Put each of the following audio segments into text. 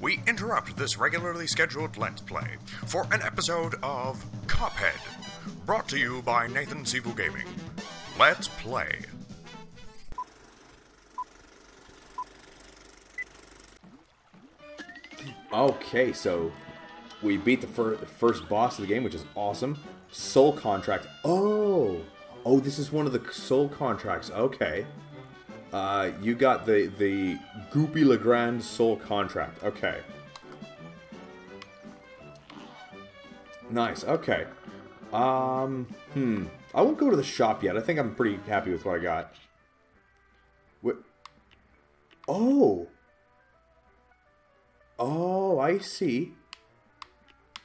we interrupt this regularly scheduled Let's Play for an episode of Cuphead, brought to you by NathanSifuGaming. Let's play. Okay, so we beat the first boss of the game, which is awesome. Soul Contract. Oh, this is one of the Soul Contracts. Okay. You got the Goopy Legrand Soul Contract. Okay. Nice. Okay. I won't go to the shop yet. I think I'm pretty happy with what I got. What? Oh. Oh, I see.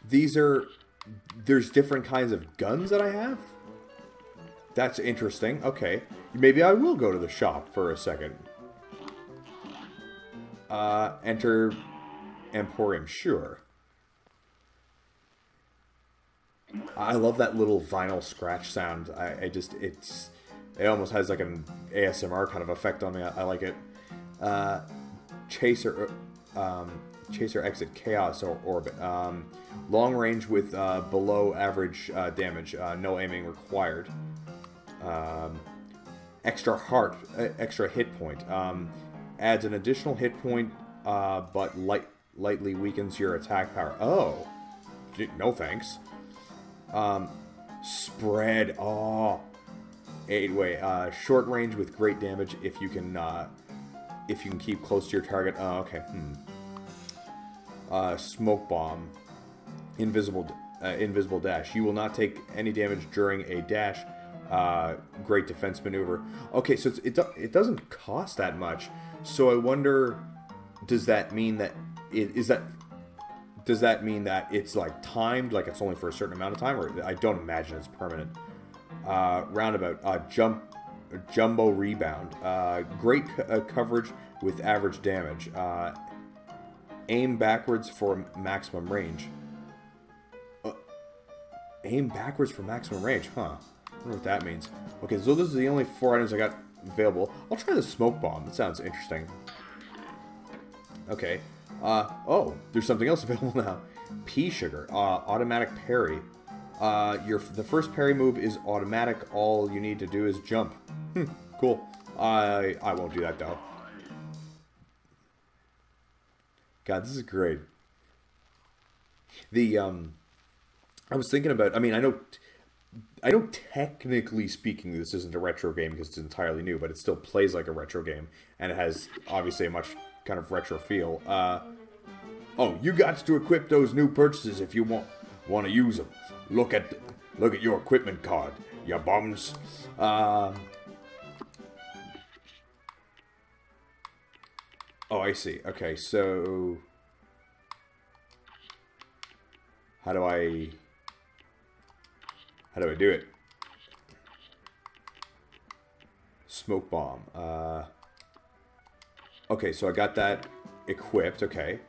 These are... There's different kinds of guns that I have? That's interesting. Okay. Maybe I will go to the shop for a second. Enter Emporium. Sure. I love that little vinyl scratch sound. It almost has like an ASMR kind of effect on me. I like it. Chaser exit chaos or orbit. Long range with below average damage. No aiming required. Extra heart, extra hit point. Adds an additional hit point, but lightly weakens your attack power. Oh, no thanks. Spread. Oh, anyway. Short range with great damage if you can keep close to your target. Oh, okay. Smoke bomb, invisible dash. You will not take any damage during a dash. Great defense maneuver. Okay, so it doesn't cost that much. So I wonder, does that mean that does that mean that it's like timed, like it's only for a certain amount of time, or I don't imagine it's permanent. Roundabout, jumbo rebound, great coverage with average damage. Aim backwards for maximum range. Aim backwards for maximum range, huh? I wonder what that means. Okay, so those are the only four items I got available. I'll try the smoke bomb. That sounds interesting. Okay. Oh, there's something else available now. Pea sugar. Automatic parry. The first parry move is automatic. All you need to do is jump. Cool. I won't do that, though. God, this is great. I was thinking about, I know technically speaking this isn't a retro game because it's entirely new, but it still plays like a retro game, and it has obviously a much kind of retro feel. Oh, you got to equip those new purchases if you want to use them. Look at your equipment card, you bums. Oh, I see. Okay, so... How do I do it? Smoke bomb. Okay, so I got that equipped. Okay.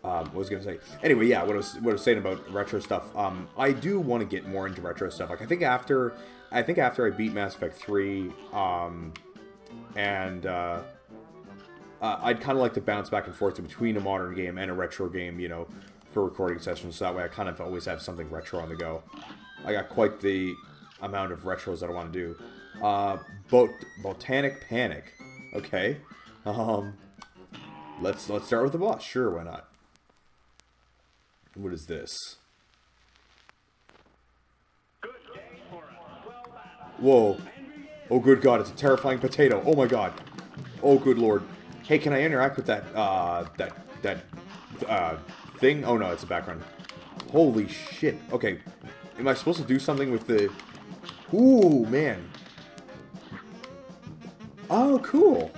What was I gonna say? Anyway, yeah, what I was saying about retro stuff. I do want to get more into retro stuff. Like, I think after I beat Mass Effect 3, I'd kind of like to bounce back and forth between a modern game and a retro game, you know, for recording sessions, so that way I kind of always have something retro on the go. I got quite the amount of retros that I want to do. Botanic Panic. Okay. Let's start with the boss. Sure, why not? What is this? Whoa. Oh, good God, it's a terrifying potato. Oh, my God. Oh, good Lord. Hey, can I interact with that, thing? Oh, no, it's a background. Holy shit. Okay. Am I supposed to do something with the... Ooh, man. Oh, cool.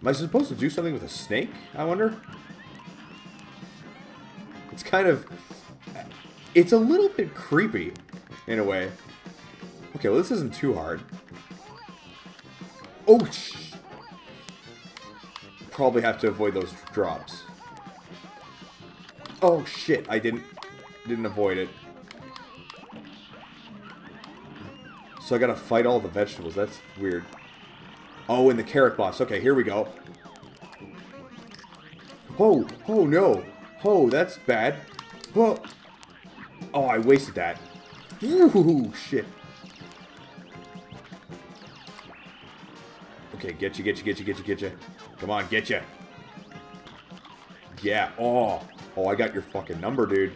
Am I supposed to do something with a snake, I wonder? It's kind of... It's a little bit creepy, in a way. Okay, well, this isn't too hard. Oh, probably have to avoid those drops. Oh shit! I didn't avoid it. So I gotta fight all the vegetables. That's weird. Oh, and the carrot boss. Okay, here we go. Ho! Ho, no! Ho, that's bad. Ho! Oh, I wasted that. Ooh, shit. Okay, get you. Come on, get you. Yeah, oh. Oh, I got your fucking number, dude.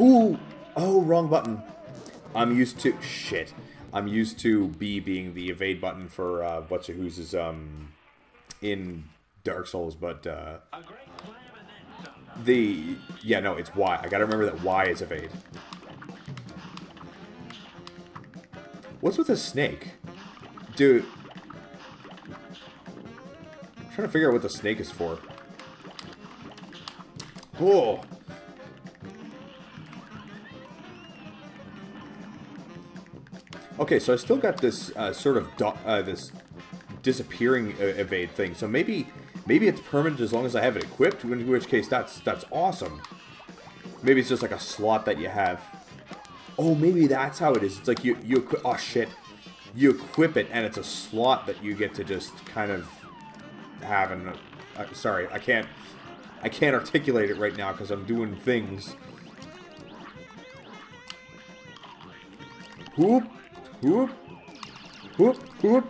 Ooh! Oh, wrong button. I'm used to... Shit. I'm used to B being the evade button for Bunch of Hooses in Dark Souls, but yeah, no, it's Y. I gotta remember that Y is evade. What's with a snake? Dude. I'm trying to figure out what the snake is for. Cool. Okay, so I still got this sort of this disappearing evade thing. So maybe it's permanent as long as I have it equipped. In which case, that's awesome. Maybe it's just like a slot that you have. Oh, maybe that's how it is. It's like you equip. Oh shit, you equip it, and it's a slot that you get to just kind of have. And sorry, I can't articulate it right now because I'm doing things. Whoop. Whoop, whoop, whoop.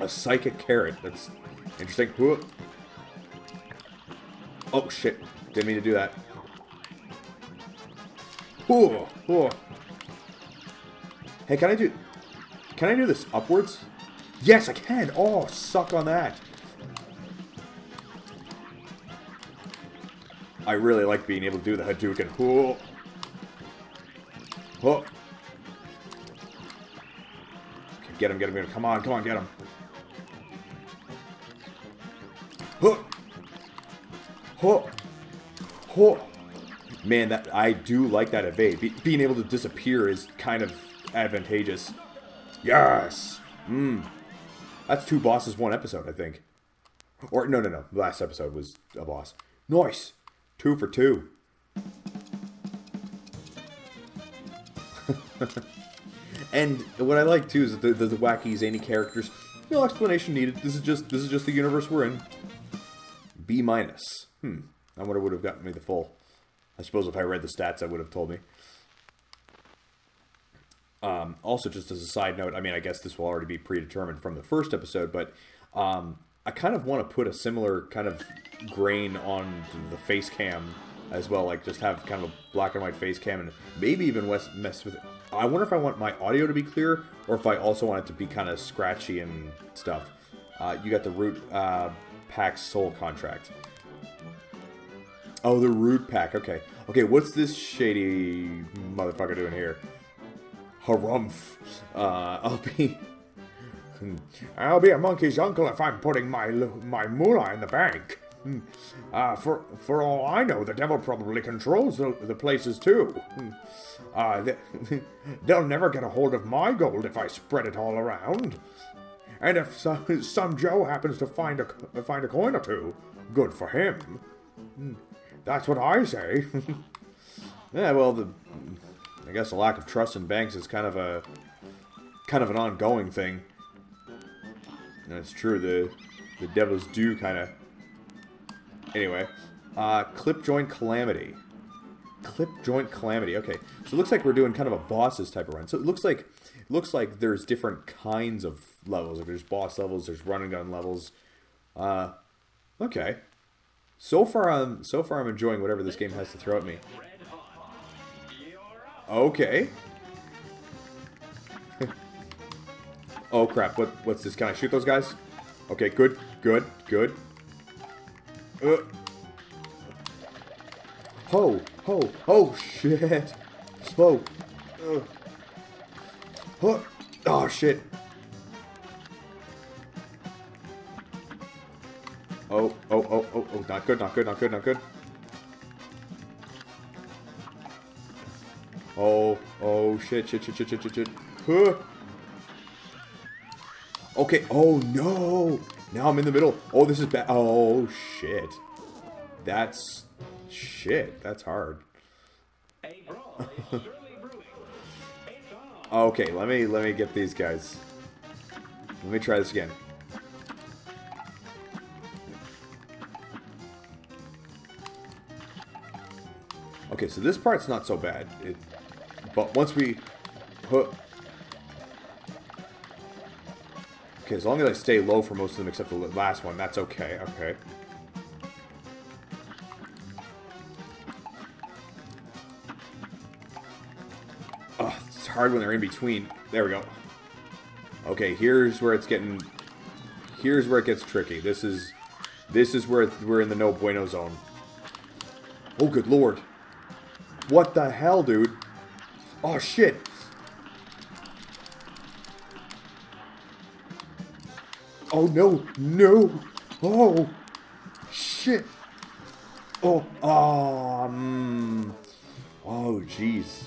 A psychic carrot. That's interesting. Whoop. Oh shit! Didn't mean to do that. Whoa, whoa. Hey, can I do this upwards? Yes, I can. Oh, suck on that. I really like being able to do the Hadouken. Whoa. Whoa. Okay, get him. Come on, get him. Whoa. Whoa. Whoa. Man, that I do like that evade. Being able to disappear is kind of advantageous. Yes! Mmm. That's 2 bosses, 1 episode, I think. Or, no. Last episode was a boss. Nice! 2 for 2. And what I like too is that the wacky, zany characters. No explanation needed. This is just the universe we're in. B-. Hmm. I wonder what would have gotten me the full. I suppose if I read the stats, that would have told me. Also, just as a side note, I mean, I guess this will already be predetermined from the first episode, but I kind of want to put a similar kind of grain on the face cam as well, like just have kind of a black and white face cam and maybe even mess with it. I wonder if I want my audio to be clear or if I also want it to be kind of scratchy and stuff. You got the Root Pack Soul Contract. Oh, the Root Pack, okay. Okay, what's this shady motherfucker doing here? Harumph. I'll be a monkey's uncle if I'm putting my moolah in the bank. For all I know, the devil probably controls the places too. They'll never get a hold of my gold if I spread it all around. And if some Joe happens to find a coin or two, good for him. That's what I say. Yeah, well, I guess the lack of trust in banks is kind of an ongoing thing. That's true, the devils do kind of... Anyway, Clip Joint Calamity. Clip Joint Calamity, okay. So it looks like we're doing kind of a bosses type of run. So it looks like there's different kinds of levels. Like there's boss levels, there's run and gun levels. Okay. So far I'm enjoying whatever this game has to throw at me. Okay. Oh crap, what's this? Can I shoot those guys? Okay, good. Ho, shit. Ho. Oh, shit. Oh, not good. Oh, shit. Huh. Okay, oh no! Now I'm in the middle. Oh, this is bad. Oh, shit. That's... Shit, that's hard. Okay, let me get these guys. Let me try this again. Okay, so this part's not so bad. But once we... Okay, as long as I stay low for most of them except the last one, that's okay. Okay. Ugh, it's hard when they're in between. There we go. Okay, here's where it's getting... Here's where it gets tricky. This is where we're in the no bueno zone. Oh, good lord. What the hell, dude? Oh, shit. Oh, no. No. Oh. Shit. Oh. Oh, jeez.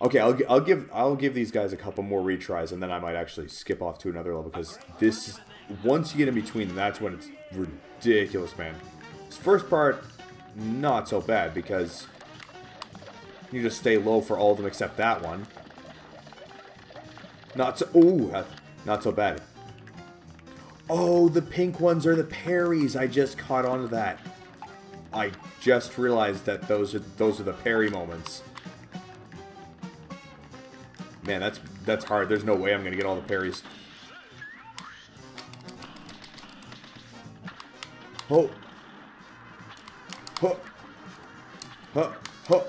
Okay, I'll give these guys a couple more retries, and then I might actually skip off to another level, because this... Once you get in between, that's when it's ridiculous, man. This first part... Not so bad, because you just stay low for all of them except that one. Not so... Ooh, not so bad. Oh, the pink ones are the parries. I just caught on to that. I just realized that those are the parry moments. Man, that's hard. There's no way I'm gonna get all the parries. Oh. Huh. Huh. Huh.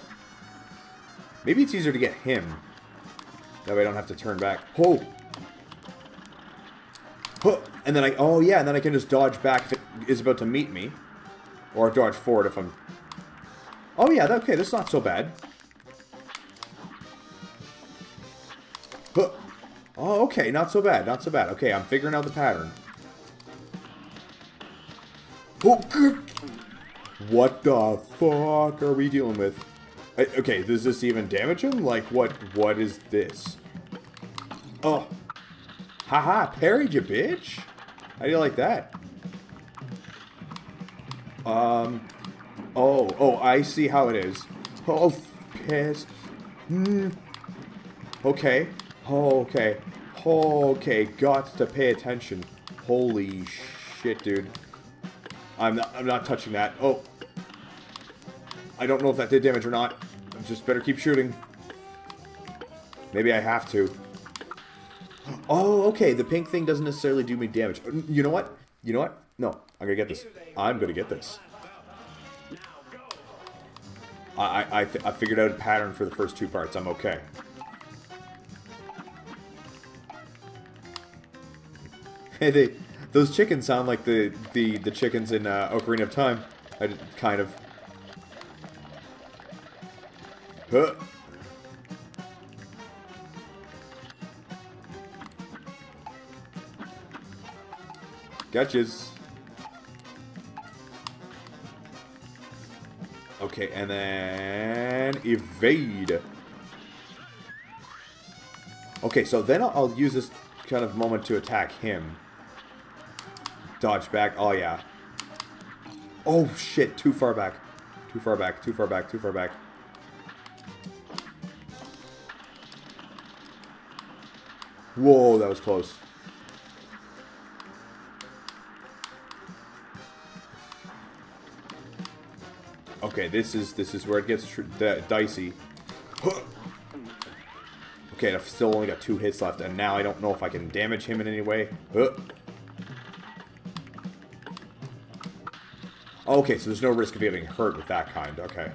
Maybe it's easier to get him. That way I don't have to turn back. Ho. Huh. And then I... Oh, yeah. And then I can just dodge back if it is about to meet me. Or dodge forward if I'm... Oh, yeah. Okay. That's not so bad. Huh. Oh, okay. Not so bad. Not so bad. Okay. I'm figuring out the pattern. Oh, good. What the fuck are we dealing with? Okay, does this even damage him? Like, what is this? Oh. Haha, parried you, bitch. How do you like that? Oh, I see how it is. Oh, piss. Hmm. Okay. Oh, okay. Oh, okay, got to pay attention. Holy shit, dude. I'm not touching that. Oh. I don't know if that did damage or not. I just better keep shooting. Maybe I have to. Oh, okay. The pink thing doesn't necessarily do me damage. You know what? You know what? No. I'm gonna get this. I'm gonna get this. I figured out a pattern for the first two parts. I'm okay. Hey, they... Those chickens sound like the chickens in Ocarina of Time. Kind of. Huh. Gotchas. Okay, and then... Evade. Okay, so then I'll use this kind of moment to attack him. Dodge back. Oh, yeah. Oh, shit. Too far back. Too far back. Too far back. Too far back. Whoa, that was close. Okay, this is where it gets dicey. Okay, I've still only got 2 hits left, and now I don't know if I can damage him in any way. Okay, so there's no risk of getting hurt with that kind. Okay.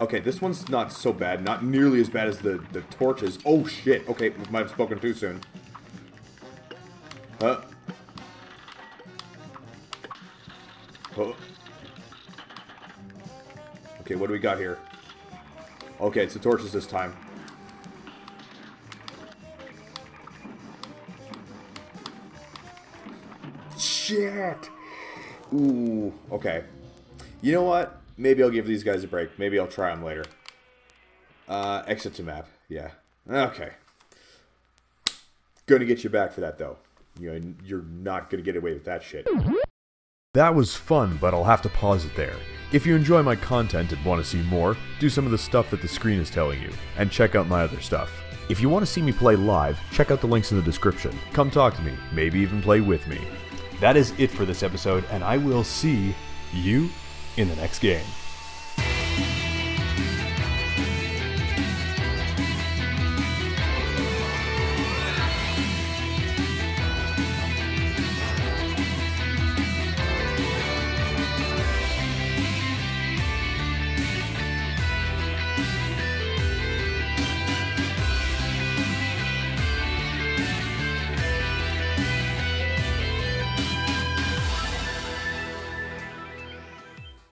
Okay, this one's not so bad. Not nearly as bad as the torches. Oh, shit. Okay, might have spoken too soon. Huh. Huh. Okay, what do we got here? Okay, it's the torches this time. Shit! Ooh, okay. You know what? Maybe I'll give these guys a break. Maybe I'll try them later. Exit to map. Yeah. Okay. Gonna get you back for that, though. You're not gonna get away with that shit. That was fun, but I'll have to pause it there. If you enjoy my content and want to see more, do some of the stuff that the screen is telling you, and check out my other stuff. If you want to see me play live, check out the links in the description. Come talk to me, maybe even play with me. That is it for this episode, and I will see you in the next game.